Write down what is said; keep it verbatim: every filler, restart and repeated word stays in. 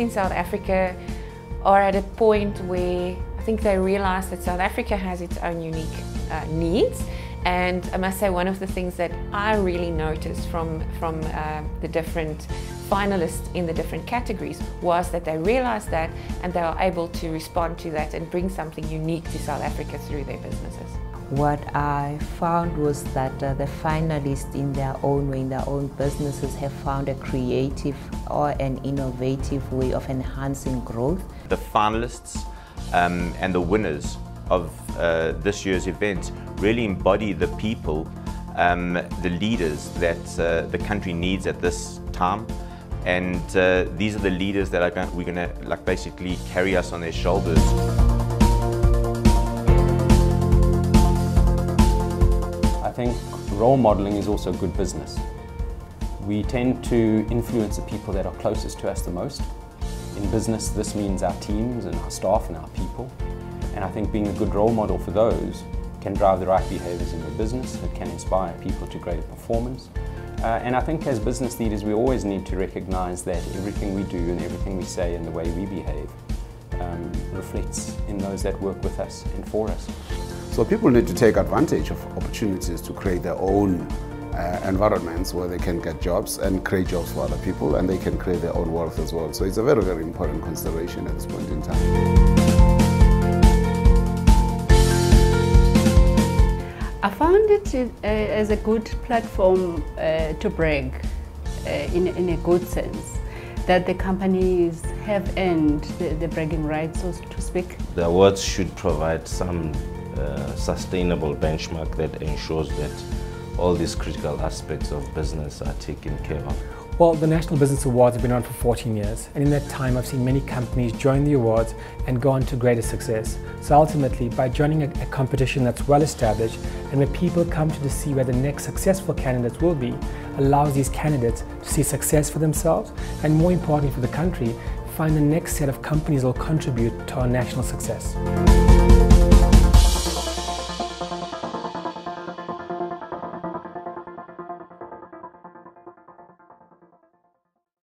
in South Africa are at a point where I think they realize that South Africa has its own unique uh, needs. And I must say, one of the things that I really noticed from, from uh, the different finalists in the different categories was that they realized that, and they are able to respond to that and bring something unique to South Africa through their businesses. What I found was that uh, the finalists in their own way, in their own businesses, have found a creative or an innovative way of enhancing growth. The finalists um, and the winners of uh, this year's event really embody the people, um, the leaders that uh, the country needs at this time. And uh, these are the leaders that are gonna, we're going to like basically carry us on their shoulders. I think role modeling is also good business. We tend to influence the people that are closest to us the most. In business, this means our teams and our staff and our people. And I think being a good role model for those can drive the right behaviours in your business, that can inspire people to greater performance. Uh, and I think as business leaders, we always need to recognise that everything we do and everything we say and the way we behave um, reflects in those that work with us and for us. So people need to take advantage of opportunities to create their own uh, environments where they can get jobs and create jobs for other people, and they can create their own wealth as well. So it's a very, very important consideration at this point in time. I found it uh, as a good platform uh, to brag uh, in, in a good sense, that the companies have earned the, the bragging rights, so to speak. The awards should provide some uh, sustainable benchmark that ensures that all these critical aspects of business are taken care of. Well, the National Business Awards have been on for fourteen years, and in that time I've seen many companies join the awards and go on to greater success. So ultimately, by joining a, a competition that's well established, and where people come to see where the next successful candidates will be, allows these candidates to see success for themselves, and more importantly for the country, find the next set of companies that will contribute to our national success.